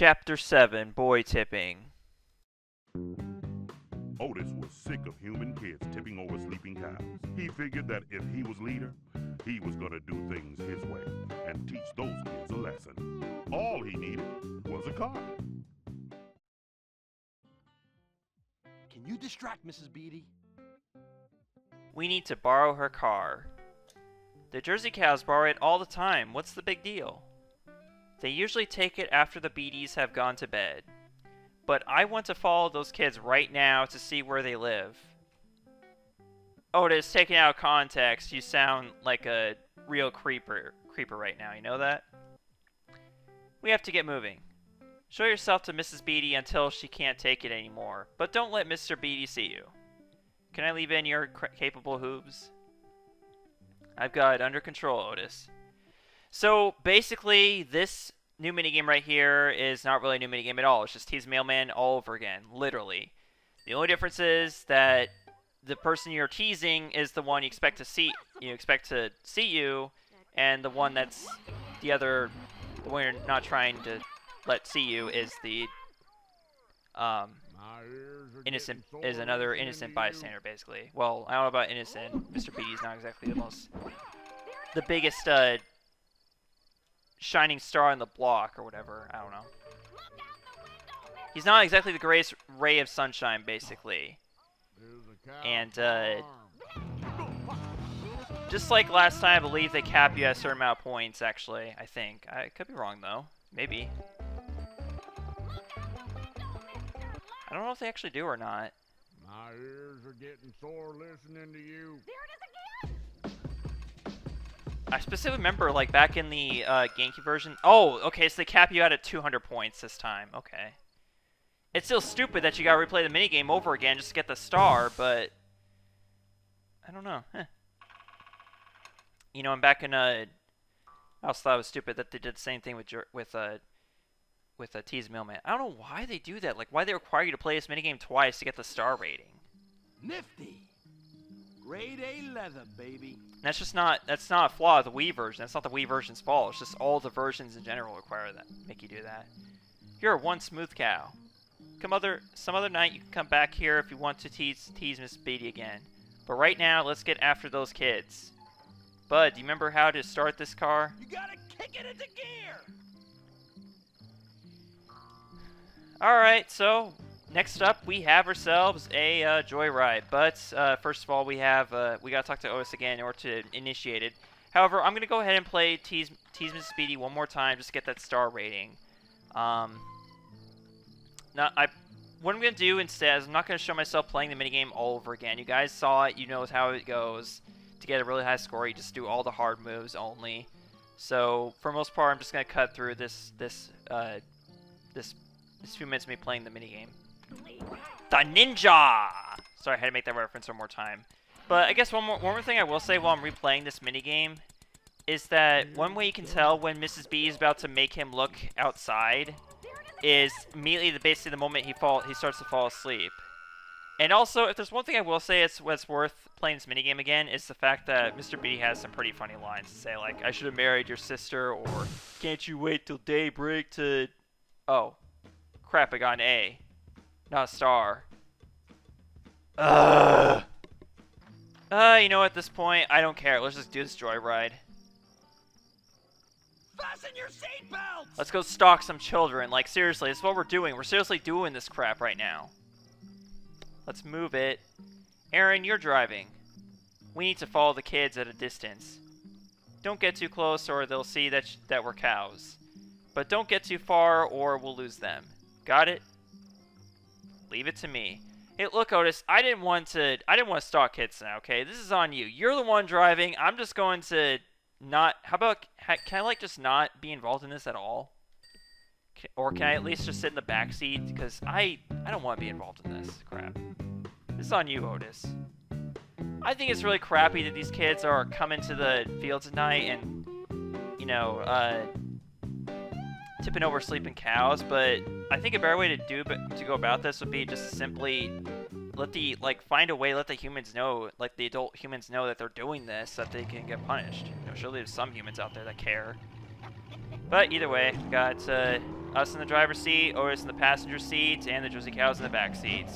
Chapter 7, Boy Tipping. Otis was sick of human kids tipping over sleeping cows. He figured that if he was leader, he was going to do things his way and teach those kids a lesson. All he needed was a car. Can you distract Mrs. Beatty? We need to borrow her car. The Jersey cows borrow it all the time. What's the big deal? They usually take it after the Beatties have gone to bed. But I want to follow those kids right now to see where they live. Otis, taken out of context, you sound like a real creeper right now, you know that? We have to get moving. Show yourself to Mrs. Beatty until she can't take it anymore, but don't let Mr. Beatty see you. Can I leave in your capable hooves? I've got it under control, Otis. So, basically, this new minigame right here is not really a new minigame at all. It's just He's Mailman all over again, literally. The only difference is that the person you're teasing is the one you expect to see. You expect to see you, and the one that's the one you're not trying to let see you is the another innocent bystander, basically. Well, I don't know about innocent. Mr. Beatty's not exactly the biggest shining star on the block or whatever. I don't know. He's not exactly the greatest ray of sunshine, basically. And, just like last time, I believe they cap you at a certain amount of points, actually, I think. I could be wrong, though. Maybe. I don't know if they actually do or not. My ears are getting sore listening to you. There it is again! I specifically remember, like, back in the, GameCube version. Oh, okay, so they cap you out at 200 points this time. Okay. It's still stupid that you gotta replay the minigame over again just to get the star, but I don't know. Huh. You know, I'm back in a. I also thought it was stupid that they did the same thing with a Tease Mailman. I don't know why they do that. Like, why they require you to play this minigame twice to get the star rating? Nifty, grade A leather, baby. And that's just not. That's not a flaw of the Wii version. That's not the Wii version's fault. It's just all the versions in general require that, make you do that. You're one smooth cow. Some other night you can come back here if you want to tease Miss Beatty again. But right now, let's get after those kids. Bud, do you remember how to start this car? You gotta kick it into gear! Alright, so next up we have ourselves a joyride. But first of all, we gotta talk to Otis again in order to initiate it. However, I'm gonna go ahead and play Tease Miss Beatty one more time just to get that star rating. What I'm going to do instead is I'm not going to show myself playing the minigame all over again. You guys saw it. You know how it goes. To get a really high score, you just do all the hard moves only. So, for the most part, I'm just going to cut through this few minutes of me playing the minigame. The Ninja! Sorry, I had to make that reference one more time. But I guess one more thing I will say while I'm replaying this minigame is that one way you can tell when Mrs. B is about to make him look outside is immediately basically the moment he starts to fall asleep. And also, if there's one thing I will say it's what's worth playing this minigame again, is the fact that Mr. B has some pretty funny lines to say, like, I should have married your sister, or can't you wait till daybreak to... Oh. Crap, I got an A. Not a star. Ugh! You know, at this point, I don't care. Let's just do this joyride. Fasten your seatbelts! Let's go stalk some children. Like, seriously, this is what we're doing. We're seriously doing this crap right now. Let's move it. Aaron, you're driving. We need to follow the kids at a distance. Don't get too close or they'll see that we're cows. But don't get too far or we'll lose them. Got it? Leave it to me. Hey, look, Otis, I didn't want to stalk kids now, okay? This is on you. You're the one driving. I'm just going to... Not, how about, can I like just not be involved in this at all? Or can I at least just sit in the backseat? Because I don't want to be involved in this crap. This is on you, Otis. I think it's really crappy that these kids are coming to the field tonight and, you know, tipping over sleeping cows, but I think a better way to go about this would be just simply let the humans know, like the adult humans know that they're doing this, that they can get punished. You know, surely there's some humans out there that care. But either way, we got us in the driver's seat, Otis in the passenger seat, and the Jersey Cows in the back seat.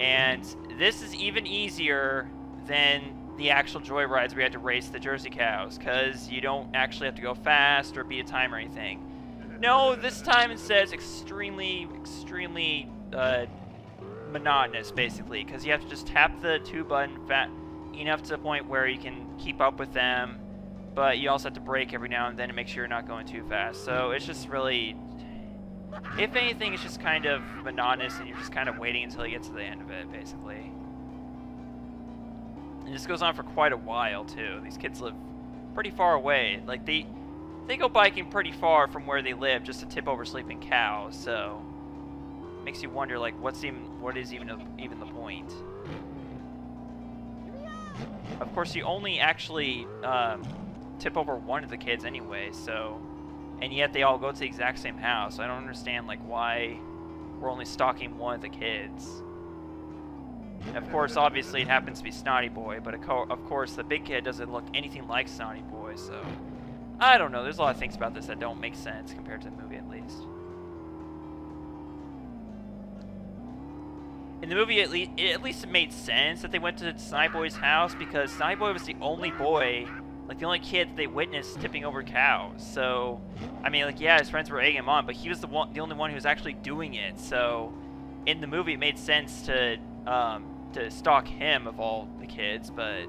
And this is even easier than the actual joyrides where you had to race the Jersey Cows, because you don't actually have to go fast or beat a time or anything. No, this time it says extremely monotonous, basically, because you have to just tap the 2 button enough to the point where you can keep up with them, but you also have to brake every now and then to make sure you're not going too fast. So it's just really, if anything, it's just kind of monotonous, and you're just kind of waiting until you get to the end of it, basically. And this goes on for quite a while, too. These kids live pretty far away. Like, they go biking pretty far from where they live just to tip over sleeping cows, so makes you wonder, like, what is even the point? Of course, you only actually tip over one of the kids anyway, so, and yet they all go to the exact same house. So I don't understand, like, why we're only stalking one of the kids. Of course, obviously, it happens to be Snotty Boy, but of course, the big kid doesn't look anything like Snotty Boy, so I don't know. There's a lot of things about this that don't make sense compared to the movie, at least. In the movie, at least it made sense that they went to Snotty Boy's house, because Snotty Boy was the only boy, like, the only kid that they witnessed tipping over cows. So, I mean, like, yeah, his friends were egging him on, but he was the only one who was actually doing it. So, in the movie, it made sense to stalk him of all the kids, but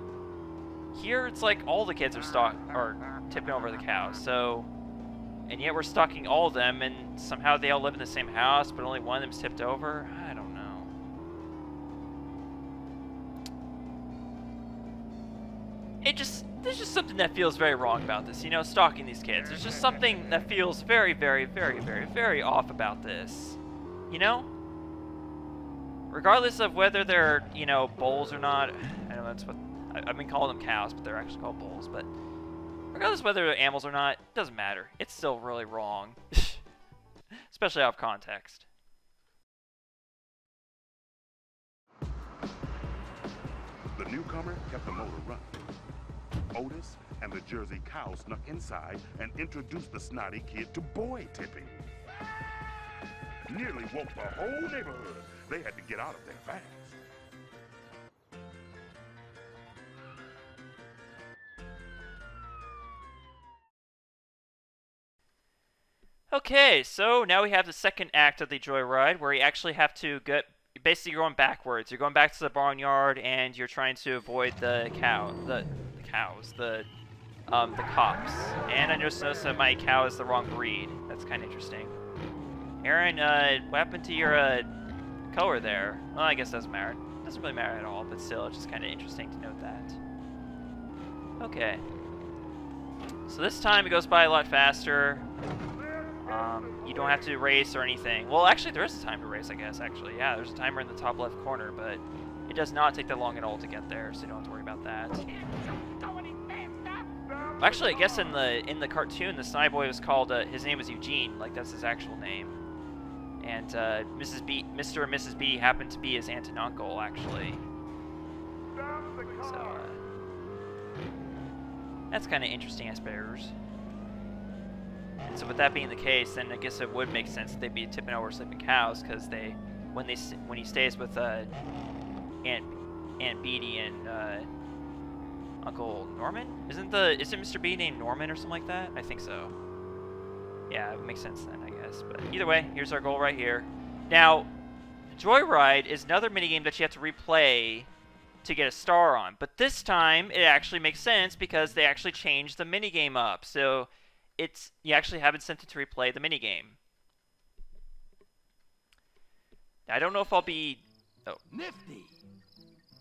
here it's like all the kids are tipping over the cows. So, and yet we're stalking all of them, and somehow they all live in the same house, but only one of them's tipped over. I don't know. There's just something that feels very wrong about this, you know, stalking these kids. There's just something that feels very, very, very, very, very off about this, you know? Regardless of whether they're, you know, bulls or not, I know that's what, I've been calling them cows, but they're actually called bulls, but regardless of whether they're animals or not, it doesn't matter. It's still really wrong, especially out of context. The newcomer kept the motor running. Otis and the Jersey Cow snuck inside and introduced the snotty kid to boy tipping. Nearly woke the whole neighborhood. They had to get out of there fast. Okay, so now we have the second act of the joyride, where you actually have to get, basically you're going backwards. You're going back to the barnyard, and you're trying to avoid the cops. And I just noticed that my cow is the wrong breed. That's kind of interesting. Aaron, what happened to your color there? Well, I guess it doesn't matter. It doesn't really matter at all, but still, it's just kind of interesting to note that. Okay. So this time it goes by a lot faster. You don't have to race or anything. Well, actually, there is a time to race, I guess, actually. Yeah, there's a timer in the top left corner, but it does not take that long at all to get there, so you don't have to worry about that. Actually, I guess in the cartoon, the Snotty Boy was called, his name was Eugene, like, that's his actual name. And Mr. and Mrs. B happened to be his aunt and uncle, actually. So, that's kind of interesting, I suppose. And so with that being the case, then I guess it would make sense that they'd be tipping over sleeping cows, because when he stays with Aunt Beatty and Uncle Norman? Isn't Mr. B named Norman or something like that? I think so. Yeah, it makes sense then, I guess. But either way, here's our goal right here. Now, Joyride is another minigame that you have to replay to get a star on. But this time, it actually makes sense because they actually changed the minigame up. So, you actually have incentive to replay the minigame. I don't know if I'll be... Oh. Nifty!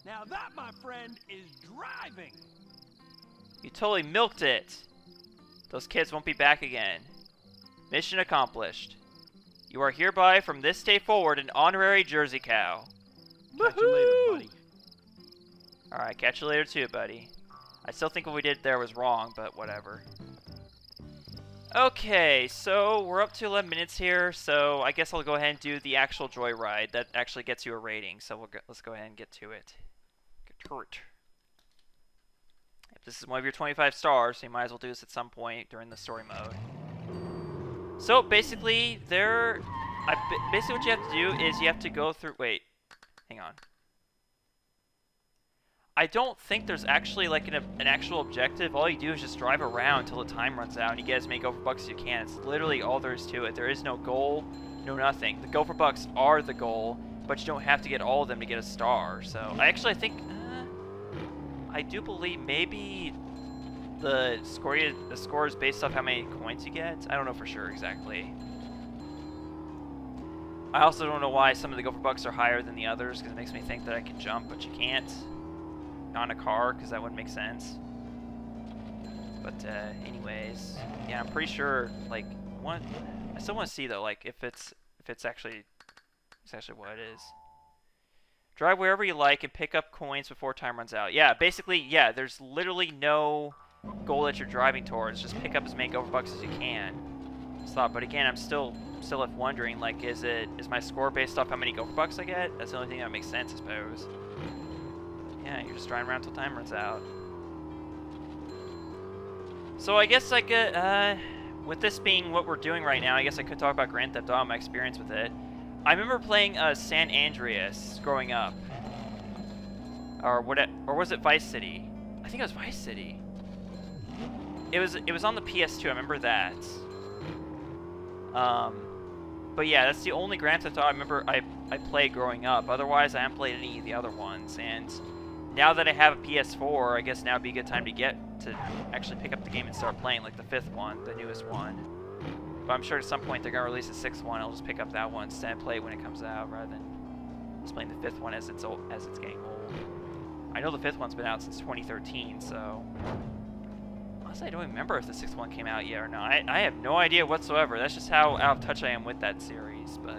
Now that, my friend, is driving! You totally milked it. Those kids won't be back again. Mission accomplished. You are hereby, from this day forward, an honorary Jersey Cow. Catch you later, buddy. Alright, catch you later too, buddy. I still think what we did there was wrong, but whatever. Okay, so we're up to 11 minutes here, so I guess I'll go ahead and do the actual joyride that actually gets you a rating, so let's go ahead and get to it. If this is one of your 25 stars, so you might as well do this at some point during the story mode. So basically, basically what you have to do is you have to go through. Wait, hang on. I don't think there's actually like an actual objective. All you do is just drive around till the time runs out, and you get as many Gopher Bucks as you can. It's literally all there is to it. There is no goal, no nothing. The Gopher Bucks are the goal, but you don't have to get all of them to get a star. So I do believe maybe the score is based off how many coins you get. I don't know for sure exactly. I also don't know why some of the Gopher Bucks are higher than the others, because it makes me think that I can jump, but you can't. On a car, because that wouldn't make sense. But anyways, yeah, I'm pretty sure. Like, I still want to see though, like if it's actually what it is. Drive wherever you like and pick up coins before time runs out. Yeah, basically, yeah. There's literally no goal that you're driving towards. Just pick up as many Gopher Bucks as you can. But again, I'm still left wondering. Like, is my score based off how many Gopher Bucks I get? That's the only thing that makes sense, I suppose. Yeah, you're just driving around till time runs out. So I guess I could, with this being what we're doing right now, I guess I could talk about Grand Theft Auto, my experience with it. I remember playing San Andreas growing up, or was it Vice City? I think it was Vice City. It was on the PS2. I remember that. But yeah, that's the only Grand Theft Auto I remember I played growing up. Otherwise, I haven't played any of the other ones, and now that I have a PS4, I guess now would be a good time to actually pick up the game and start playing, like the fifth one, the newest one. But I'm sure at some point they're going to release a sixth one. I'll just pick up that one instead and play it when it comes out, rather than just playing the fifth one as it's getting old. I know the fifth one's been out since 2013, so... Honestly, I don't remember if the sixth one came out yet or not. I have no idea whatsoever. That's just how out of touch I am with that series, but...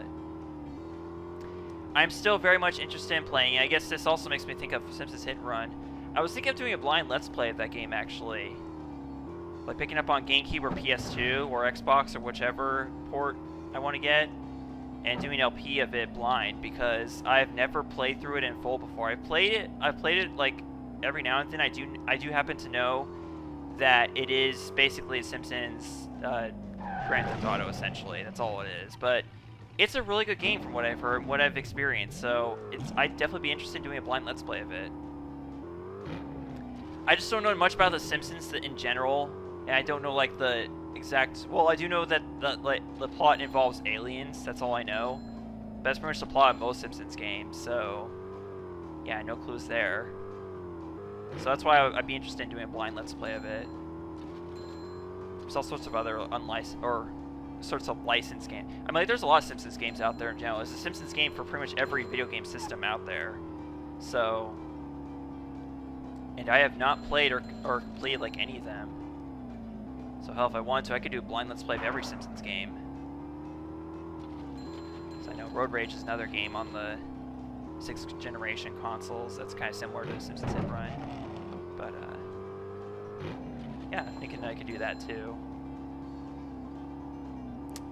I'm still very much interested in playing. I guess this also makes me think of Simpsons Hit and Run. I was thinking of doing a blind Let's Play of that game, actually. Like picking up on GameCube or PS2 or Xbox or whichever port I want to get, and doing LP of it blind, because I've never played through it in full before. I've played it like every now and then. I do happen to know that it is basically Simpsons Grand Theft Auto, essentially. That's all it is, but it's a really good game from what I've heard and what I've experienced, so I'd definitely be interested in doing a blind Let's Play of it. I just don't know much about The Simpsons in general, and I don't know, like, the exact... Well, I do know that the plot involves aliens, that's all I know. But that's pretty much the plot of most Simpsons games, so... Yeah, no clues there. So that's why I'd be interested in doing a blind Let's Play of it. There's all sorts of other unlicensed... or... sorts of license game. I mean, like, there's a lot of Simpsons games out there in general. There's a Simpsons game for pretty much every video game system out there. So, and I have not played or completed like any of them. So hell, if I wanted to, I could do a blind Let's Play of every Simpsons game. So I know Road Rage is another game on the 6th generation consoles that's kind of similar to Simpsons Hit and Run. But yeah, I'm thinking I could do that too.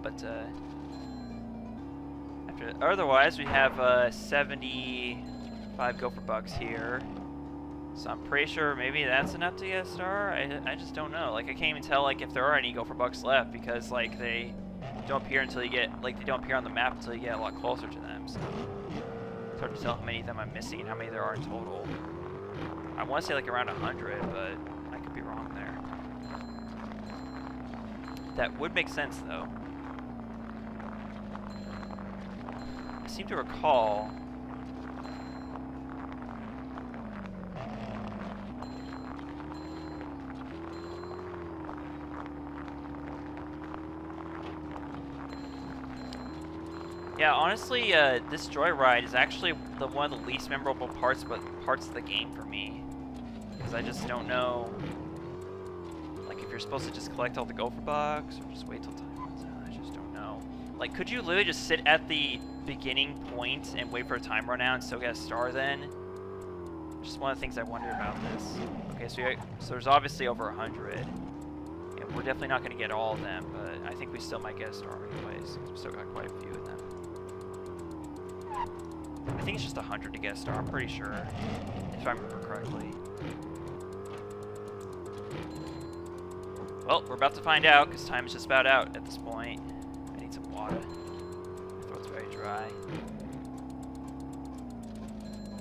But otherwise, we have 75 Gopher Bucks here. So I'm pretty sure maybe that's enough to get a star. I just don't know. Like, I can't even tell, like, if there are any Gopher Bucks left, because, like, they don't appear until you get, like, they don't appear on the map until you get a lot closer to them. So it's hard to tell how many of them I'm missing and how many there are in total. I want to say, like, around 100, but I could be wrong there. That would make sense, though. I seem to recall yeah, honestly, this joyride is actually one of the least memorable parts of the game for me, because I just don't know, like, if you're supposed to just collect all the Gopher Bucks or just wait till time runs out. I just don't know. Like, could you literally just sit at the beginning point and wait for a time run out and still get a star then? Just one of the things I wonder about this. Okay, so there's obviously over 100. And we're definitely not going to get all of them, but I think we still might get a star anyways. We've still got quite a few of them. I think it's just 100 to get a star, I'm pretty sure, if I remember correctly. Well, we're about to find out, because time is just about out at this point. So it's very dry.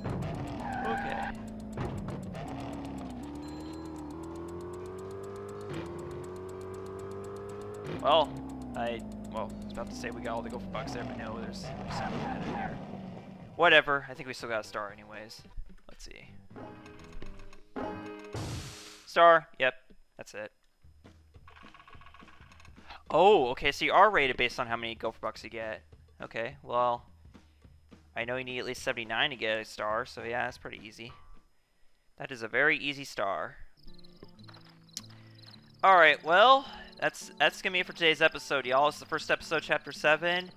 Okay. Well, I was about to say we got all the Gopher Bucks there, but no, there's something out of there. Whatever, I think we still got a star anyways. Let's see. Star, yep, that's it. Oh, okay, so you are rated based on how many Gopher Bucks you get. Okay, well, I know you need at least 79 to get a star, so yeah, that's pretty easy. That is a very easy star. Alright, well, that's gonna be it for today's episode, y'all. It's the first episode, Chapter 7.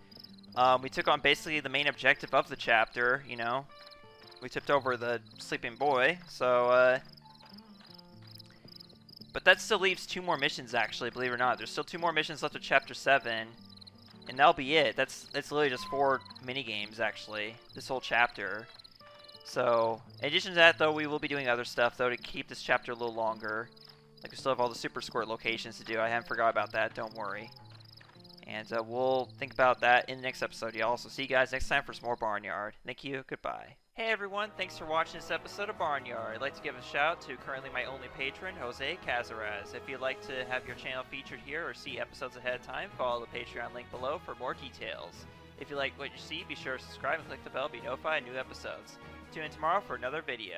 We took on basically the main objective of the chapter, you know. We tipped over the sleeping boy, so, but that still leaves 2 more missions, actually, believe it or not. There's still 2 more missions left of Chapter 7, and that'll be it. That's literally just 4 minigames, actually, this whole chapter. So, in addition to that, though, we will be doing other stuff, though, to keep this chapter a little longer. Like, we still have all the Super Squirt locations to do. I haven't forgot about that, don't worry. And we'll think about that in the next episode, y'all. So see you guys next time for some more Barnyard. Thank you. Goodbye. Hey, everyone. Thanks for watching this episode of Barnyard. I'd like to give a shout-out to currently my only patron, Jose Cazaraz. If you'd like to have your channel featured here or see episodes ahead of time, follow the Patreon link below for more details. If you like what you see, be sure to subscribe and click the bell to be notified of new episodes. Tune in tomorrow for another video.